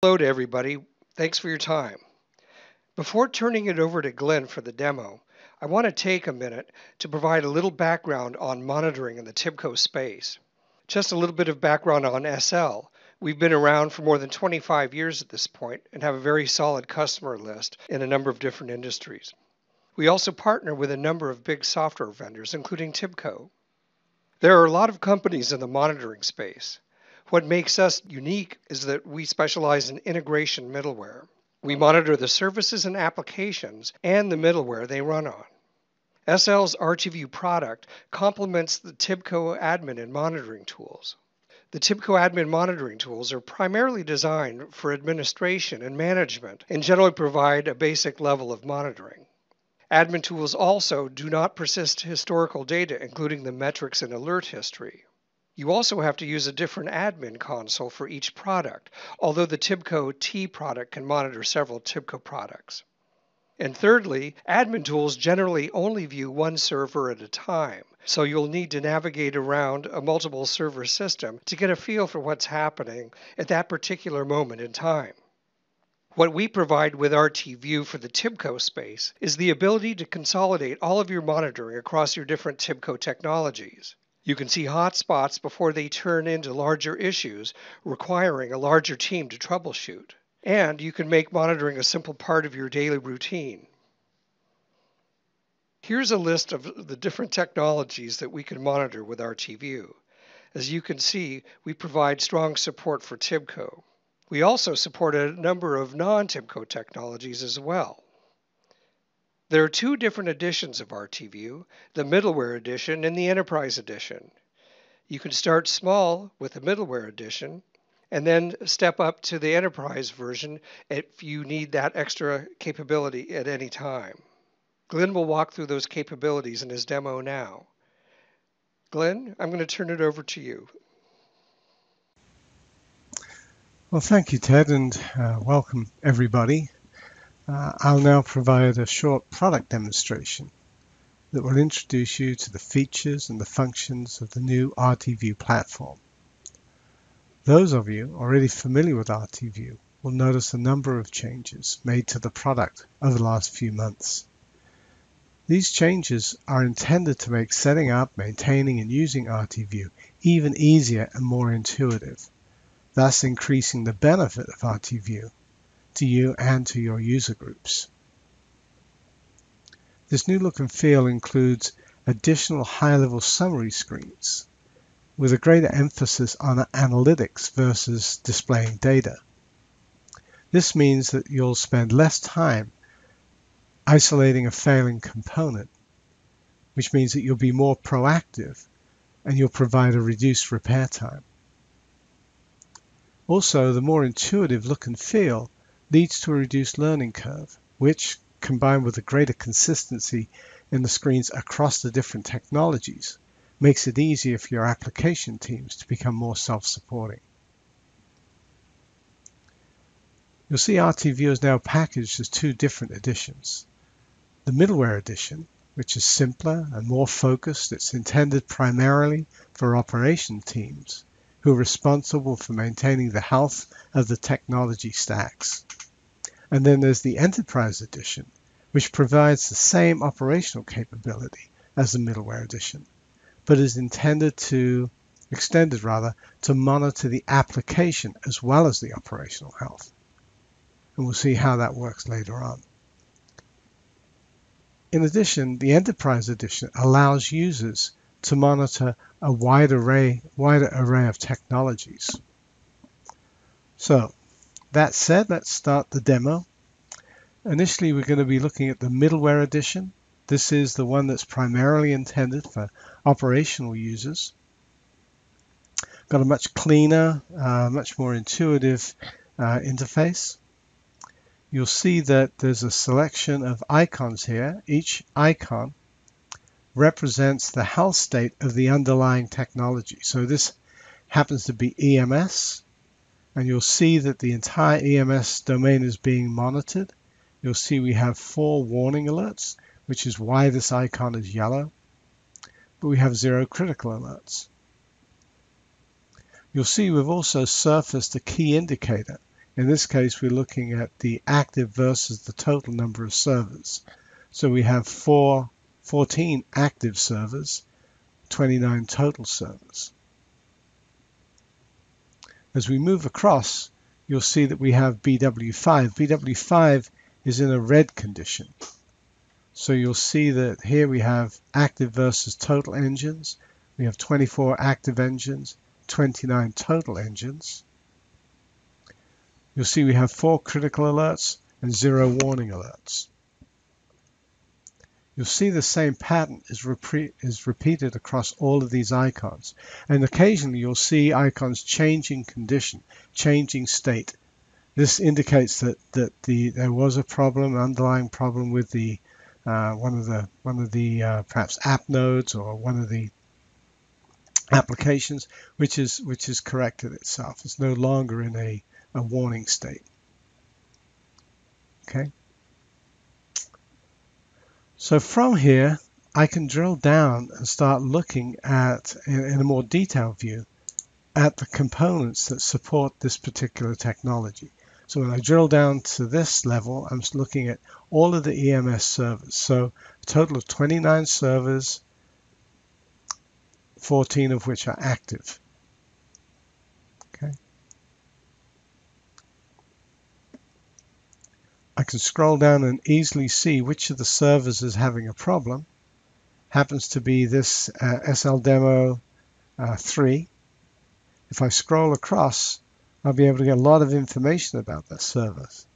Hello to everybody. Thanks for your time. Before turning it over to Glenn for the demo, I want to take a minute to provide a little background on monitoring in the TIBCO space. Just a little bit of background on SL. We've been around for more than 25 years at this point and have a very solid customer list in a number of different industries. We also partner with a number of big software vendors, including TIBCO. There are a lot of companies in the monitoring space. What makes us unique is that we specialize in integration middleware. We monitor the services and applications and the middleware they run on. SL's RTView product complements the TIBCO admin and monitoring tools. The TIBCO admin monitoring tools are primarily designed for administration and management and generally provide a basic level of monitoring. Admin tools also do not persist historical data, including the metrics and alert history. You also have to use a different admin console for each product, although the TIBCO T product can monitor several TIBCO products. And thirdly, admin tools generally only view one server at a time, so you'll need to navigate around a multiple server system to get a feel for what's happening at that particular moment in time. What we provide with RTView for the TIBCO space is the ability to consolidate all of your monitoring across your different TIBCO technologies. You can see hotspots before they turn into larger issues, requiring a larger team to troubleshoot. And you can make monitoring a simple part of your daily routine. Here's a list of the different technologies that we can monitor with RTView. As you can see, we provide strong support for TIBCO. We also support a number of non-TIBCO technologies as well. There are two different editions of RTView, the middleware edition and the enterprise edition. You can start small with the middleware edition and then step up to the enterprise version if you need that extra capability at any time. Glenn will walk through those capabilities in his demo now. Glenn, I'm going to turn it over to you. Well, thank you, Ted, and welcome everybody. I'll now provide a short product demonstration that will introduce you to the features and the functions of the new RTView platform. Those of you already familiar with RTView will notice a number of changes made to the product over the last few months. These changes are intended to make setting up, maintaining, and using RTView even easier and more intuitive, thus increasing the benefit of RTView to you and to your user groups. This new look and feel includes additional high-level summary screens with a greater emphasis on analytics versus displaying data. This means that you'll spend less time isolating a failing component, which means that you'll be more proactive and you'll provide a reduced repair time. Also, the more intuitive look and feel leads to a reduced learning curve, which, combined with a greater consistency in the screens across the different technologies, makes it easier for your application teams to become more self-supporting. You'll see RTView is now packaged as two different editions. The middleware edition, which is simpler and more focused, it's intended primarily for operation teams who are responsible for maintaining the health of the technology stacks. And then there's the Enterprise Edition, which provides the same operational capability as the Middleware Edition, but is extended to monitor the application as well as the operational health. And we'll see how that works later on. In addition, the Enterprise Edition allows users to monitor a wider array of technologies. So, that said, let's start the demo. Initially, we're going to be looking at the middleware edition. This is the one that's primarily intended for operational users. Got a much cleaner, much more intuitive interface. You'll see that there's a selection of icons here. Each icon represents the health state of the underlying technology. So this happens to be EMS, and you'll see that the entire EMS domain is being monitored. You'll see we have 4 warning alerts, which is why this icon is yellow, but we have 0 critical alerts. You'll see we've also surfaced a key indicator In this case, we're looking at the active versus the total number of servers. So we have 14 active servers, 29 total servers. As we move across, you'll see that we have BW5. BW5 is in a red condition. So you'll see that here we have active versus total engines. We have 24 active engines, 29 total engines. You'll see we have 4 critical alerts and 0 warning alerts. You'll see the same pattern is repeated across all of these icons. And occasionally you'll see icons changing condition, changing state. This indicates that there was a problem, an underlying problem with the one of the perhaps app nodes or one of the applications, which is corrected itself. It's no longer in a warning state. Okay. So from here, I can drill down and start looking at, in a more detailed view, at the components that support this particular technology. So when I drill down to this level, I'm looking at all of the EMS servers. So a total of 29 servers, 14 of which are active. Okay. I can scroll down and easily see which of the servers is having a problem. Happens to be this SL demo 3. If I scroll across, I'll be able to get a lot of information about that service.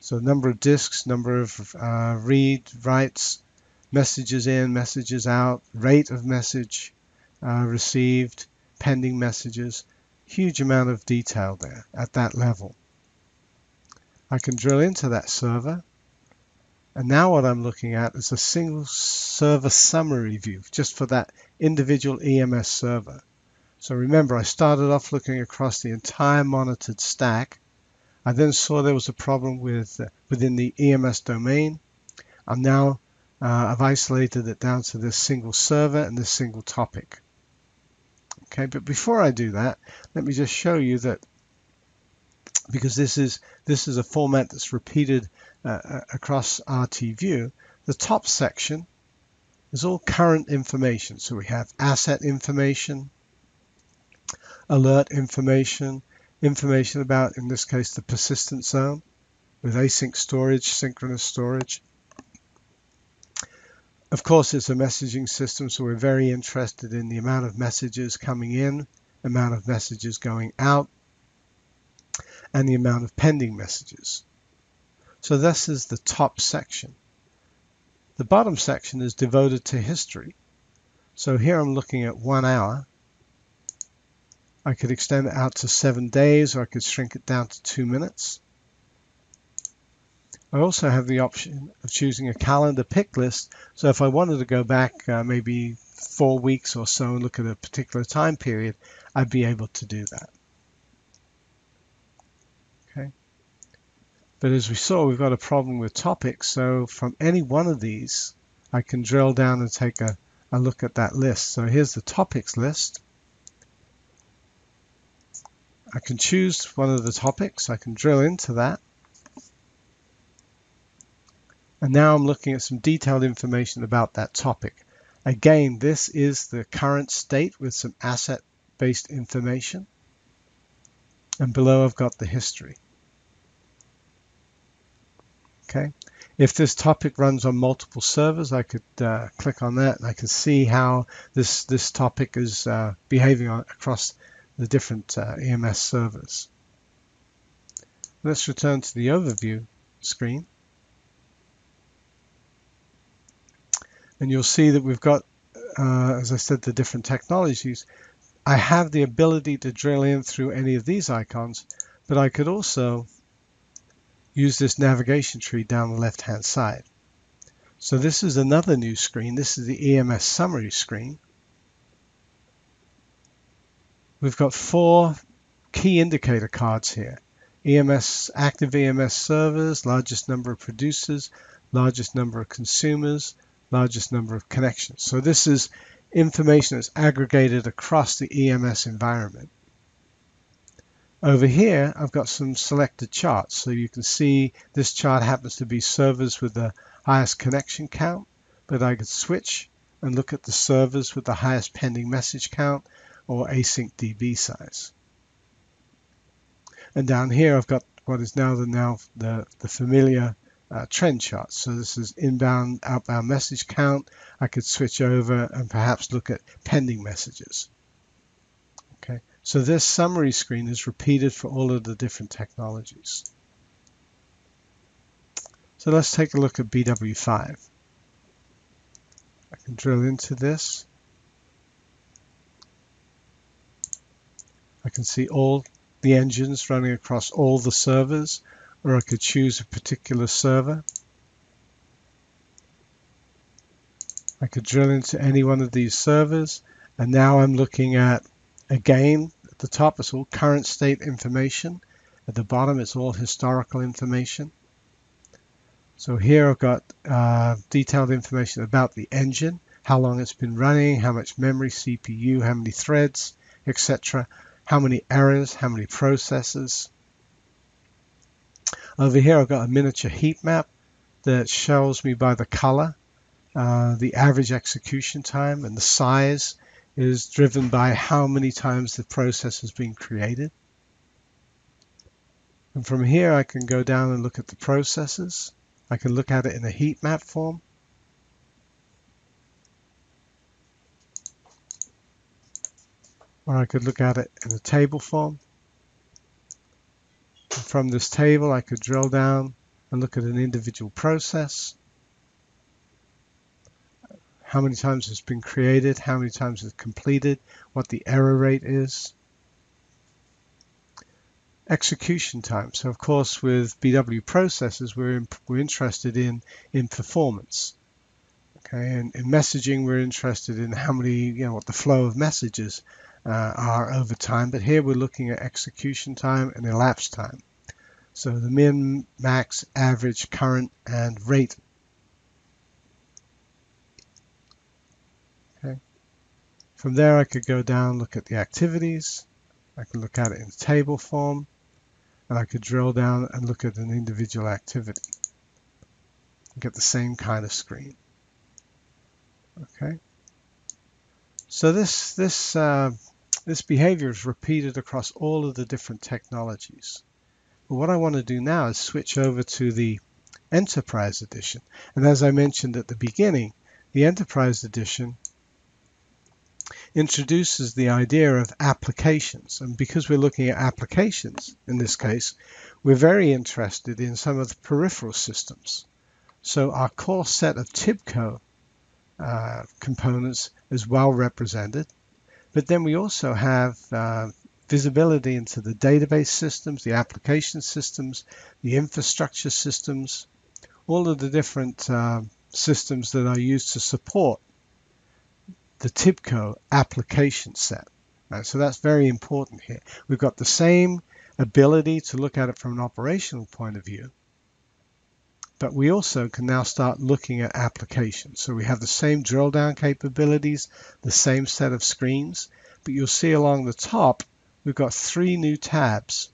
So number of disks, number of read, writes, messages in, messages out, rate of message received, pending messages. Huge amount of detail there at that level. I can drill into that server. And now what I'm looking at is a single server summary view just for that individual EMS server. So remember, I started off looking across the entire monitored stack. I then saw there was a problem with within the EMS domain. And now I've isolated it down to this single server and this single topic. Okay, but before I do that, let me just show you that, because this is a format that's repeated across RTView, the top section is all current information. So we have asset information, alert information, information about, in this case, the persistent zone with async storage, synchronous storage. Of course, it's a messaging system, so we're very interested in the amount of messages coming in, amount of messages going out, and the amount of pending messages. So this is the top section. The bottom section is devoted to history. So here I'm looking at 1 hour. I could extend it out to 7 days, or I could shrink it down to 2 minutes. I also have the option of choosing a calendar pick list. So if I wanted to go back maybe 4 weeks or so and look at a particular time period, I'd be able to do that. Okay. But as we saw, we've got a problem with topics. So from any one of these, I can drill down and take a look at that list. So here's the topics list. I can choose one of the topics, I can drill into that. And now I'm looking at some detailed information about that topic. Again, this is the current state with some asset-based information. And below I've got the history. Okay. If this topic runs on multiple servers, I could click on that and I can see how this topic is behaving across the different EMS servers. Let's return to the overview screen. And you'll see that we've got, as I said, the different technologies. I have the ability to drill in through any of these icons, but I could also use this navigation tree down the left-hand side. So this is another new screen. This is the EMS summary screen. We've got 4 key indicator cards here. EMS, active EMS servers, largest number of producers, largest number of consumers, largest number of connections. So this is information that's aggregated across the EMS environment. Over here, I've got some selected charts. So you can see this chart happens to be servers with the highest connection count, but I could switch and look at the servers with the highest pending message count or async DB size. And down here, I've got what is now the familiar trend chart. So this is inbound, outbound message count. I could switch over and perhaps look at pending messages. Okay, so this summary screen is repeated for all of the different technologies. So let's take a look at BW5. I can drill into this. I can see all the engines running across all the servers, or I could choose a particular server. I could drill into any one of these servers, and now I'm looking at, again, at the top it's all current state information. At the bottom it's all historical information. So here I've got detailed information about the engine, how long it's been running, how much memory, CPU, how many threads, etc. How many errors, how many processes. Over here I've got a miniature heat map that shows me by the color the average execution time, and the size is driven by how many times the process has been created. And from here I can go down and look at the processes. I can look at it in a heat map form. Or I could look at it in a table form. And from this table, I could drill down and look at an individual process. How many times it's been created, how many times it's completed, what the error rate is. Execution time. So of course, with BW processes, we're interested in performance. Okay, and in messaging, we're interested in how many, what the flow of messages are over time, but here we're looking at execution time and elapsed time. So the min, max, average, current, and rate. Okay. From there I could go down, look at the activities, I can look at it in table form, and I could drill down and look at an individual activity. Get the same kind of screen. Okay. So this behavior is repeated across all of the different technologies. But what I want to do now is switch over to the Enterprise Edition. And as I mentioned at the beginning, the Enterprise Edition introduces the idea of applications. And because we're looking at applications in this case, we're very interested in some of the peripheral systems. So our core set of TIBCO components is well represented, but then we also have visibility into the database systems, the application systems, the infrastructure systems, all of the different systems that are used to support the TIBCO application set. Right? So that's very important here. We've got the same ability to look at it from an operational point of view, but we also can now start looking at applications. So we have the same drill down capabilities, the same set of screens, but you'll see along the top, we've got three new tabs.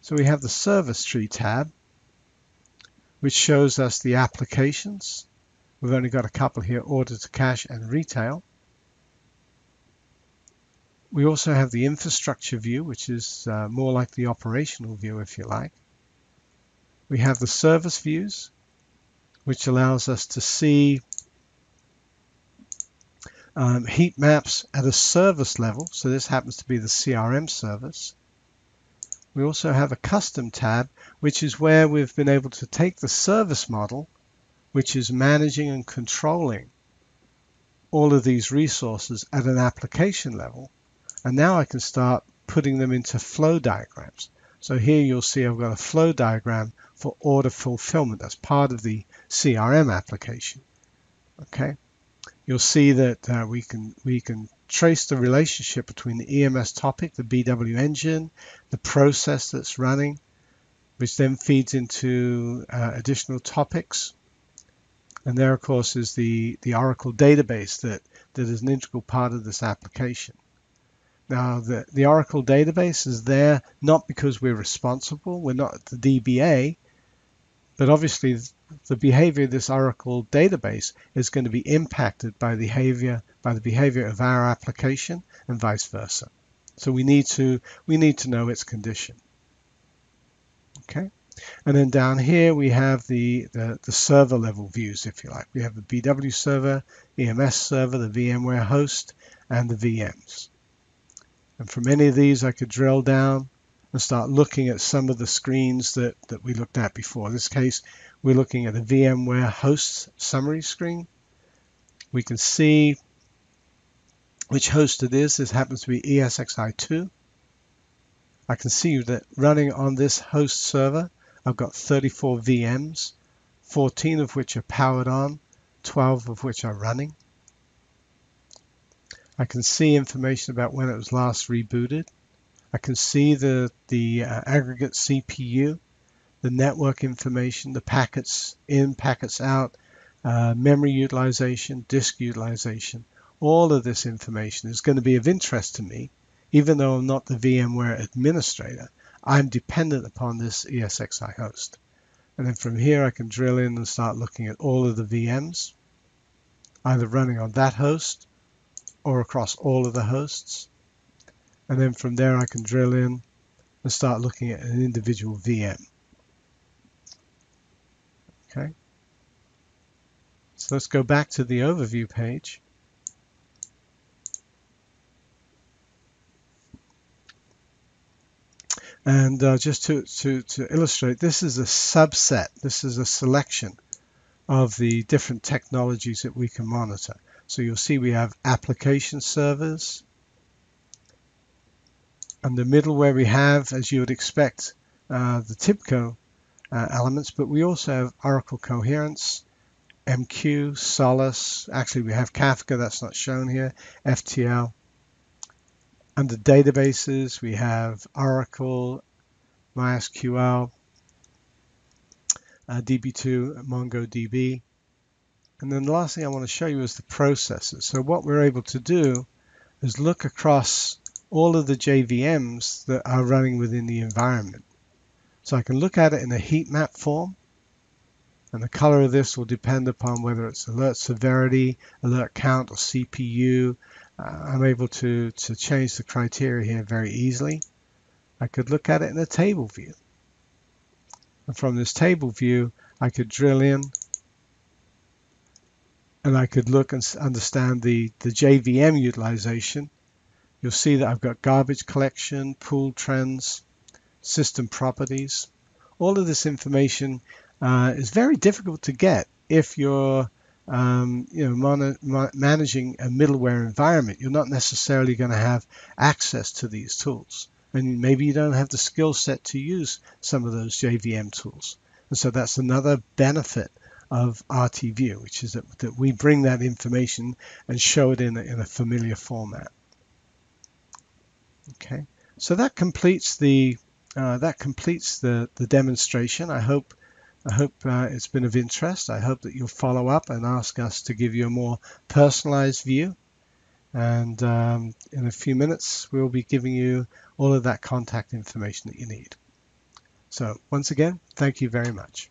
So we have the service tree tab, which shows us the applications. We've only got a couple here, order to cash and retail. We also have the infrastructure view, which is more like the operational view, if you like. We have the service views, which allows us to see heat maps at a service level. So this happens to be the CRM service. We also have a custom tab, which is where we've been able to take the service model, which is managing and controlling all of these resources at an application level. And now I can start putting them into flow diagrams. So here you'll see I've got a flow diagram for order fulfillment. That's part of the CRM application. Okay, you'll see that we can trace the relationship between the EMS topic, the BW engine, the process that's running, which then feeds into additional topics. And there, of course, is the Oracle database that is an integral part of this application. the Oracle database is there not because we're responsible, we're not the DBA, but obviously the behavior of this Oracle database is going to be impacted by the behavior of our application and vice versa. So we need to know its condition. Okay, and then down here we have the server level views, if you like. We have the BW server, EMS server, the VMware host, and the VMs. And from any of these, I could drill down and start looking at some of the screens that we looked at before. In this case, we're looking at the VMware hosts summary screen. We can see which host it is. This happens to be ESXi2. I can see that running on this host server, I've got 34 VMs, 14 of which are powered on, 12 of which are running. I can see information about when it was last rebooted. I can see the aggregate CPU, the network information, the packets in, packets out, memory utilization, disk utilization. All of this information is going to be of interest to me, even though I'm not the VMware administrator. I'm dependent upon this ESXi host. And then from here, I can drill in and start looking at all of the VMs, either running on that host or across all of the hosts. And then from there, I can drill in and start looking at an individual VM. Okay. So let's go back to the overview page. And just to illustrate, this is a subset. This is a selection of the different technologies that we can monitor. So you'll see we have application servers. And the middle where we have, as you would expect, the TIBCO elements, but we also have Oracle Coherence, MQ, Solace. Actually, we have Kafka. That's not shown here. FTL. Under databases, we have Oracle, MySQL, DB2, MongoDB. And then the last thing I want to show you is the processes. So what we're able to do is look across all of the JVMs that are running within the environment. So I can look at it in a heat map form. And the color of this will depend upon whether it's alert severity, alert count, or CPU. I'm able to change the criteria here very easily. I could look at it in a table view. And from this table view, I could drill in and I could look and understand the JVM utilization. You'll see that I've got garbage collection, pool trends, system properties. All of this information is very difficult to get if you're managing a middleware environment. You're not necessarily going to have access to these tools, and maybe you don't have the skill set to use some of those JVM tools. And so that's another benefit of RTView, which is that we bring that information and show it in a familiar format. Okay, so that completes the demonstration. I hope it's been of interest. I hope that you'll follow up and ask us to give you a more personalized view. And in a few minutes, we'll be giving you all of that contact information that you need. So once again, thank you very much.